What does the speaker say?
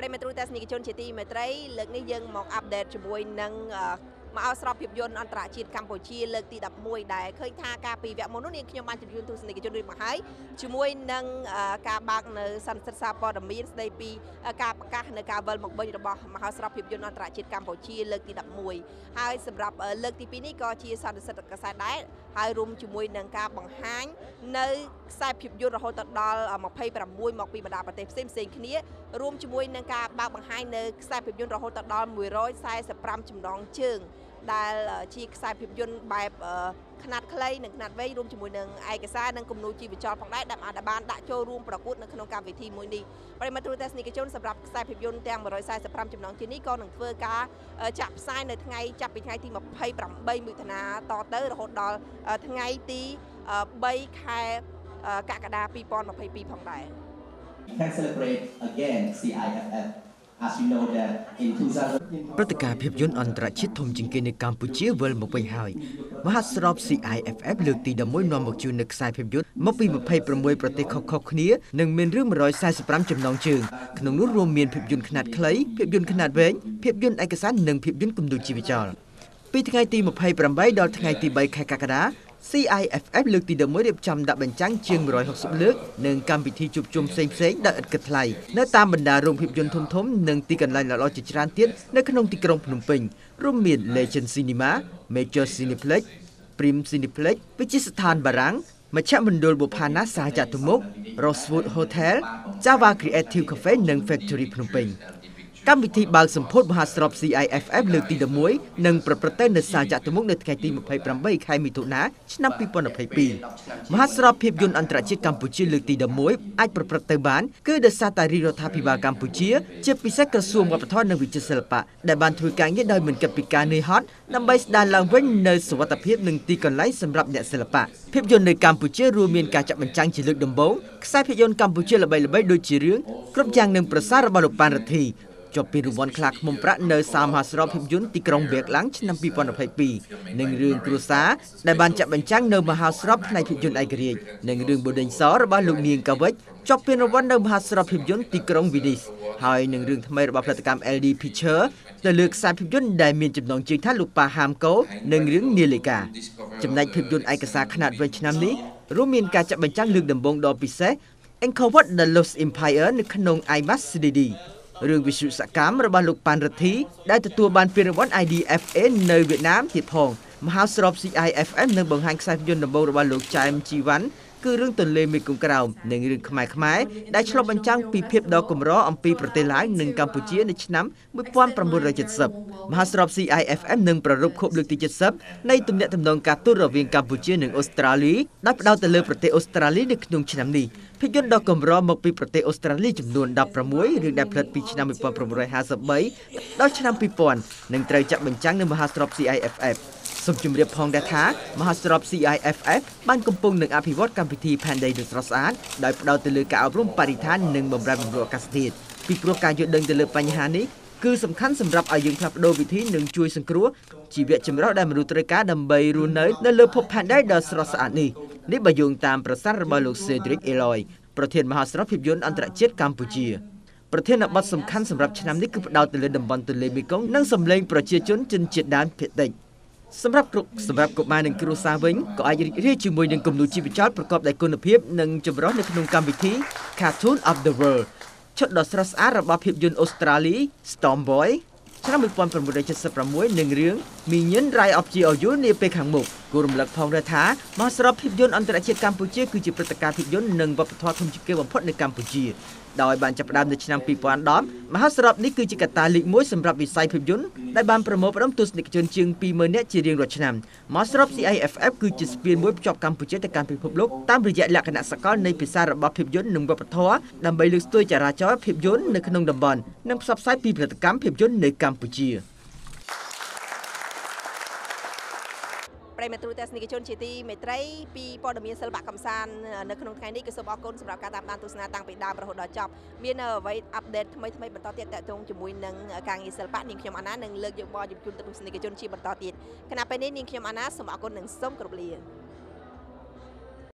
ประเด็นเมตรูแต่สนิทชนเฉตีเมตรัยเลือกในยังมองอัปเดตช่วยนังมาเอาสอบผิวยนอันตรายชีดกัมพูชีเลือกตีดับมวยได้เคยท่ากาปีแวะมนุษย์เองขยมันจุดยืนทุสนิทชนดูมาให้ช่วยนังกาบักในสันสซาปอดมีนในปีกาปกาในกาเวลมกบอยู่ระบบมาเอาสอบผิวยนอันตรายชีดกัมพูชีเลือกตีดับมวยให้สำหรับเลือกตีปีนี้ก็ชีสันสกษาได้ให้รวมช่วยนังกาบังหันในสายผิวยนเราตัดดอลมาให้ประมวยมาปีมาดาประเทศเซ็งๆนี้รวมช่วยนังกาบักบังหันในสายผิวยนเราตัดดอลมวยร้อยสายสปรัมจุ่มน้องเชิงได้ชีสายผิวยนต์แบบขนาดคล้ายหนึ่งขนาดไว้รวมจมูกหนึ่งไอกระซ่าหนึ่งกลุ่มนูจีวิจารของได้ดับอาดาบานได้โชว์รวมประกุดในขนมการวิธีมวยดีปริมาณตัวเทสนิคชนสำหรับสายผิวยนต์แตงบริสายสปรัมจำนองที่นี่ก็หนึ่งเฟอร์กาจับสายในทั้งไงจับเป็นไงที่มาไพ่ปรับใบมือธนาต่อเตอร์หดดอลทั้งไงตีใบคายกากระดาปีปอนมาไพ่ปีผ่องได้ Can celebrate again CIFF.ประกาศพิพยนต์อันตรายชิดทมจิงเกในกัมพูชีเวลมาไปหายมหาสรอบ CIFF เลือกตีดำมวยนอนบอกจูนักสายพิพยนต์มาปีมาไพ่ประมวยประเทศขอบๆนี้หนึ่งเมียนเรื่องร้อยสายสปรัมจำนองเชิงขนมนุ่มรวมเมียนพิพยนต์ขนาดคล้ายพิพยนต์ขนาดเว้งพิพยนต์เอกสารหนึ่งพิพยนต์กลุ่มดูชีวิจารปีทั้งไงตีมาไพ่ประมวยดอลทั้งไงตีใบแขกกระดาCIFF เลือกตีดมวยเรียบจำดับบัญชังเชียงร้อยหกสิบเลือกหนึ่งการพิธีจุบจุมเซ็งเซ็งดัดกระไลเนื้อตามบรรดาโรงพิมพ์ยนต์ทุ่มทุ่มหนึ่งตีกันไล่ละลอยจิตรันเทียนในขนมตีกรงพนมเปงร่วมมีเลเจนด์ซีนีมาเมเจอร์ซีนิเพล็กพริมซีนิเพล็กวิจิสถานบารังมัชชะมันโดลบุพานาสาจัตุมุกโรสวูดโฮเทลจาวาครีเอทีฟคาเฟ่หนึ่งแฟคทอรี่พนมเปงการวิธีบางสมโพธิมหาสรอบ CIFF เลือกตีดมวยหนึ่งประประเทศในสาจัตุมุกในไทยตีมาไพ่ปรำใบไข่มีถุนาชนะปีปอนอภัยปีมหาสรอบพิพยนต์อันตรายชิดกัมพูชีเลือกตีดมวยอาจประประเทศบ้านคือเดชาตารีรัฐพิบาลกัมพูชีเจ็บปีเสกกระทรวงวัฒนธรรมและวิจิตรศิลปะได้บันทึกการเงี่ยได้เหมือนกับปีการในฮอตนำใบสดานลางเว้นในสวัสดิภาพหนึ่งตีกันไล่สำหรับเนี่ยศิลปะพิพยนต์ในกัมพูชีรวมมีการจับบัญชังจิลึกดมบงสายพิพยนต์กัมพูชีระบายโดยจีเรื่องครบอย่างหนึ่งประสาระบาลปานรัฐีจบปีรุวันคลักมุมพระเนยสามหาสรพิมยุนตีกรงเบียกลังชนำปีปอนอภัยปีหนึ่งเรื่องครูสาได้บรรจับบัญชังเนยมหาสรพิมในพิมยุนไอเกรียหนึ่งเรื่องบดินสอระบาลุงเนียงกะเวกจบปีรุวันเนยมหาสรพิมยุนตีกรงวิดิสหายหนึ่งเรื่องทำไมระบาพฤติกรรม LD Picture แต่เลือกสายพิมยุนได้มีจำนวนจีท่าลูกป่าหามโก้หนึ่งเรื่องเนลิกาจำนายพิมยุนไอกษาขนาดเวชนามนี้รู้มีการจับบัญชังเลือกดำบงดอปิเซเอ็งเขาวัด The Lost Empire ในขนมไอมัสซีดีเรื่องวิศวกรรมระบาดลูกปานรัฐีได้ตัดตัวบานฟิลิปปินส์ IDFA ในเวียดนามติดพองมหาสรอบ CIFF ในบังหันสายยนต์ดับเบิลระบาดลูกชายมจีวันคือเรื่องตนเลมิกุงกราวหนึ่งเรื่องขมายได้ฉลองบัญชังปีเพียบดอกกุมร้ออัมพีประเทศลาวหนึ่งกัมพูชีในชนะมุ่งความประมูลระดับจับมหาสรอบ CIFF หนึ่งประรบขบเลือกที่จัดจับในตุ่มเนื้อตุ่มดองการตุรกีกัมพูชีหนึ่งออสเตรเลียนับดาวตะเลือประเทศออสเตรเลียในขนมชนะนี้พิจารณาการรอมกปีประเทศออสเตรเลียจำนวนดับประมวยหรือดับผลิตปีชนะมีความประมวย50ดอชนะปีปอนหนึ่งไตรจับบัญชังในมหาสรอบ CIFFสมจุมเรียบพองดาท้ามหาสรอบ CIFF บ้านกำปงหนึ่งอภิวัตการพิธีแผ่นดินดุสระสานได้ประดาวตะลือกาอบรมปริธานหนึ่งบำราบำรุงกาสติดปีโปรการยดเดินตะลือปัญหานี้คือสำคัญสำหรับอายุพลับโดวิธีหนึ่งช่วยสังครัวชีวิตจำเราได้มนุษย์ตระกาดำใบรูเนยได้เลือพบแผ่นดินดุสระสานนี้นิบยุงตามประสาทระบาดลูกเซดริกเอลอยประเทศมหาสรพิพยนต์อันตรายเจ็ดกัมพูชีประเทศนับบัตรสำคัญสำหรับชนะนี้คือดาวตะลือดำบอลตะลือมีกองนั่งสำเร็งประเทศจนจนเจ็ดด้านเพดานสำหรับกฎหมายหนึ่งครูซาเวงก็อาจเรียกชื่อมวยหนึ่งกลุ่มดูชีวิจารประกอบด้วยคุณภาพหนึ่งจำร้อนในขนมการวิธี Cartoon of the World ชดดอสรัสอาระบาพิบยนต์ออสเตรเลีย Storm Boy ชนะมือปอนประมูลได้จัดสประมวยหนึ่งเรื่องมีเงินรายออฟจีเอายุในเป็นขังหมกกลุ่มหลักพองระท้ามาสรับพิบยนต์อันตรายชิดกัมพูชีคือจิตประกาศพิบยนต์หนึ่งวัปทอทมจิเกวัมพดในกัมพูชีโดยบานจับดำในชนามปีปอนดอมมหาสรบนี้คือจิกตาลิกมวยสำหรับวิสัยพิมยุนได้บานประโมประดมตุสนิกชนจึงปีเมื่อเนี้ยจีเรียงรถชนามมหาสรบ CIFF คือจิตสเปียนมวยประกอบกัมพูชีแต่การพิภพโลกตามระยะหลักขณะสกัดในพิซาระบอบพิมยุนหนึ่งวัปทอดำใบลึกตัวจราจรพิมยุนในขนมดับบอลนำซับไซปีผลิตกรรมพิมยุนในกัมพูชีประเมินตัวแต่สนิทชนเฉตีเมตรัยปีปอดมีสลับคำสันในขนมไทยนี่ก็สมบูรณ์สำหรับการตามตุสนาต่างไปดาวประหดจอบมีนไว้อัปเดตทำไมบรรทอดเตี้ยแต่ตรงจมูกหนึ่งการอิสระปะนิ่งขยมอนาหนึ่งเลือกยกบอลยิบจุนตุสนิทชนชีบรรทอดติดขณะไปนี้นิ่งขยมอนาสมบูรณ์หนึ่งส้มกระเบีย